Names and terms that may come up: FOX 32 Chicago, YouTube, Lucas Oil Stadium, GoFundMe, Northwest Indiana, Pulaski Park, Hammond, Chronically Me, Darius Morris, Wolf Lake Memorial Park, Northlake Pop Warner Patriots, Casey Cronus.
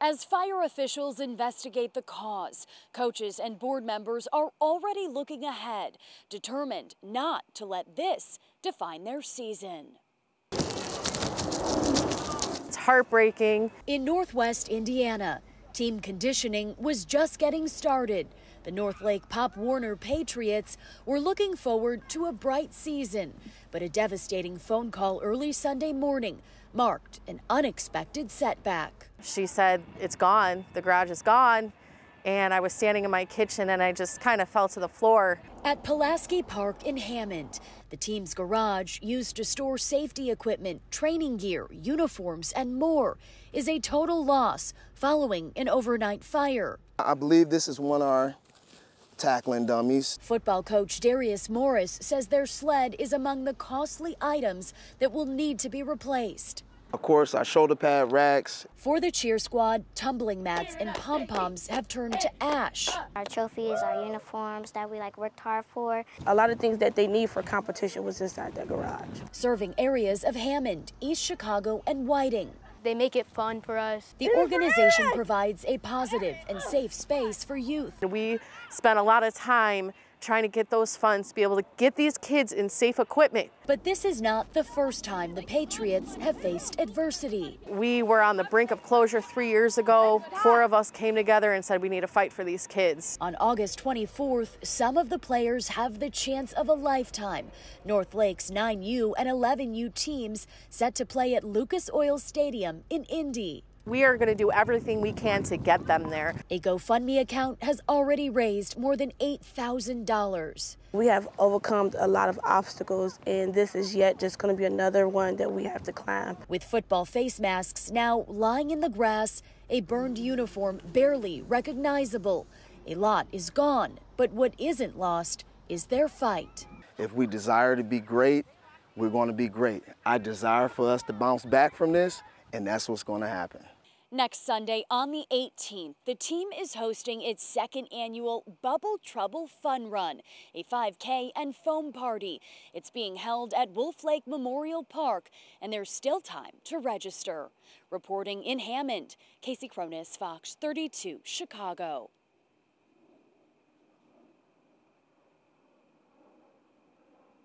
As fire officials investigate the cause, coaches and board members are already looking ahead, determined not to let this define their season. It's heartbreaking. In Northwest Indiana, team conditioning was just getting started. The Northlake Pop Warner Patriots were looking forward to a bright season, but a devastating phone call early Sunday morning marked an unexpected setback. She said, "It's gone, the garage is gone." And I was standing in my kitchen and I just kind of fell to the floor. At Pulaski Park in Hammond, the team's garage, used to store safety equipment, training gear, uniforms, and more, is a total loss following an overnight fire. I believe this is one of our tackling dummies. Football coach Darius Morris says their sled is among the costly items that will need to be replaced. Of course, our shoulder pad, racks. For the cheer squad, tumbling mats and pom-poms have turned to ash. Our trophies, our uniforms that we worked hard for. A lot of things that they need for competition was inside the garage. Serving areas of Hammond, East Chicago, and Whiting. They make it fun for us. The organization provides a positive and safe space for youth. We spent a lot of time trying to get those funds to be able to get these kids in safe equipment. But this is not the first time the Patriots have faced adversity. We were on the brink of closure 3 years ago. Four of us came together and said we need to fight for these kids. On August 24th, some of the players have the chance of a lifetime. North Lake's 9U and 11U teams set to play at Lucas Oil Stadium in Indy. We are going to do everything we can to get them there. A GoFundMe account has already raised more than $8,000. We have overcome a lot of obstacles, and this is yet just going to be another one that we have to climb. With football face masks now lying in the grass, a burned uniform barely recognizable. A lot is gone, but what isn't lost is their fight. If we desire to be great, we're going to be great. I desire for us to bounce back from this, and that's what's going to happen. Next Sunday on the 18th, the team is hosting its second annual Bubble Trouble Fun Run, a 5K and foam party. It's being held at Wolf Lake Memorial Park, and there's still time to register. Reporting in Hammond, Casey Cronus, Fox 32 Chicago.